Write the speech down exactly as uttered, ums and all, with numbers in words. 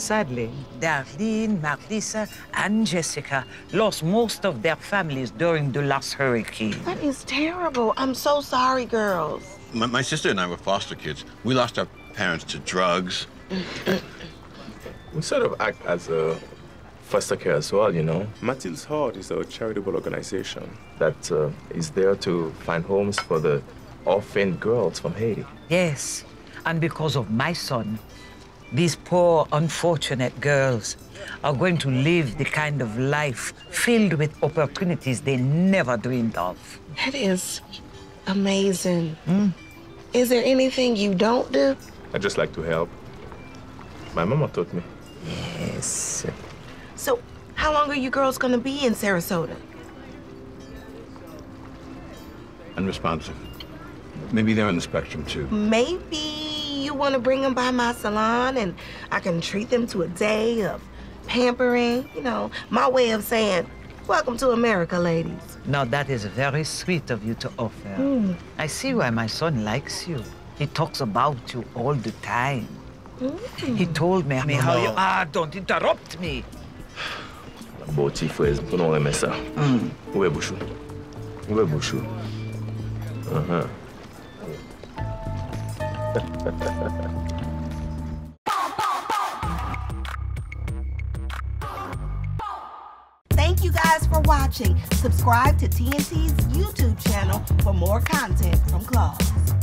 Sadly, Darlene, Marlisa, and Jessica lost most of their families during the last hurricane. That is terrible. I'm so sorry, girls. My, my sister and I were foster kids. We lost our parents to drugs. We sort of act as a foster care as well, you know. Matilde's Heart is a charitable organization that uh, is there to find homes for the orphan girls from Haiti. Yes, and because of my son, these poor, unfortunate girls are going to live the kind of life filled with opportunities they never dreamed of. That is amazing. Mm. Is there anything you don't do? I just like to help. My mama taught me. Yes. So, how long are you girls going to be in Sarasota? Unresponsive. Maybe they're on the spectrum, too. Maybe. You want to bring them by my salon and I can treat them to a day of pampering, you know, my way of saying, welcome to America, ladies. Now, that is very sweet of you to offer. Mm. I see why my son likes you. He talks about you all the time. Mm. He told me, me how you are. Don't interrupt me. Uh-huh. Thank you guys for watching. Subscribe to T N T's YouTube channel for more content from Claws.